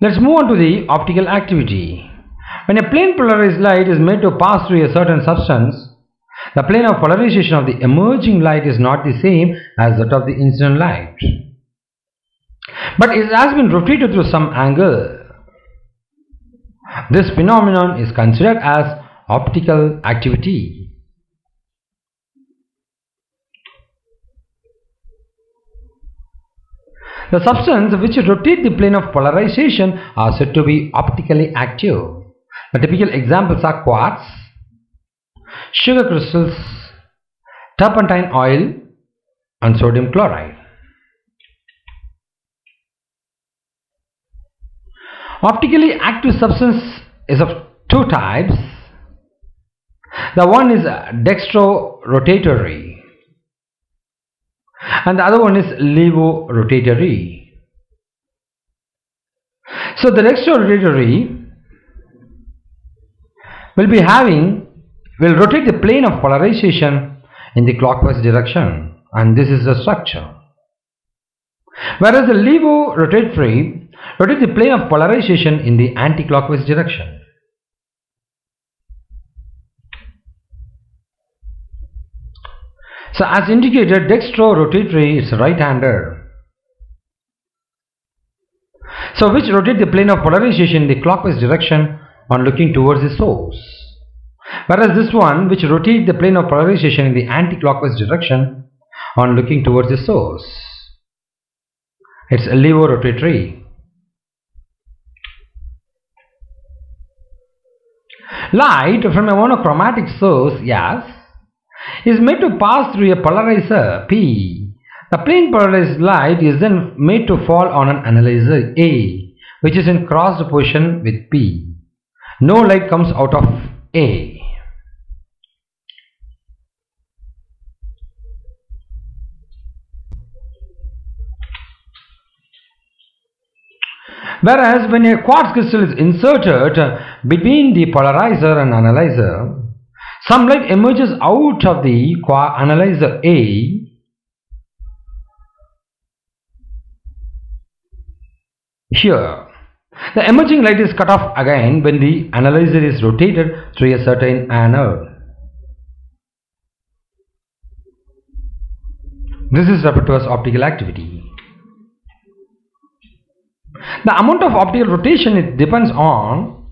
Let's move on to the optical activity. When a plane polarized light is made to pass through a certain substance, the plane of polarization of the emerging light is not the same as that of the incident light, but it has been rotated through some angle. This phenomenon is considered as optical activity. The substance which rotate the plane of polarization are said to be optically active. The typical examples are quartz, sugar crystals, turpentine oil, and sodium chloride. Optically active substance is of two types. The one is dextrorotatory and the other one is levorotatory. So the dextrorotatory will rotate the plane of polarization in the clockwise direction, and this is the structure. Whereas the levorotatory rotate the plane of polarization in the anti-clockwise direction. So as indicated, dextrorotatory is right-hander, so which rotate the plane of polarization in the clockwise direction on looking towards the source. Whereas this one which rotates the plane of polarization in the anti-clockwise direction on looking towards the source. It's a levorotatory. Light from a monochromatic source is made to pass through a polarizer P. The plane polarized light is then made to fall on an analyzer A, which is in cross opposition with P. No light comes out of A. Whereas when a quartz crystal is inserted between the polarizer and analyzer, some light emerges out of the analyzer A, here. The emerging light is cut off again when the analyzer is rotated through a certain angle. This is referred to as optical activity. The amount of optical rotation, it depends on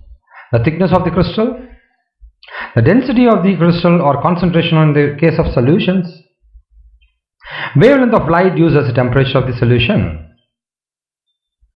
the thickness of the crystal, the density of the crystal or concentration in the case of solutions, wavelength of light used as the temperature of the solution,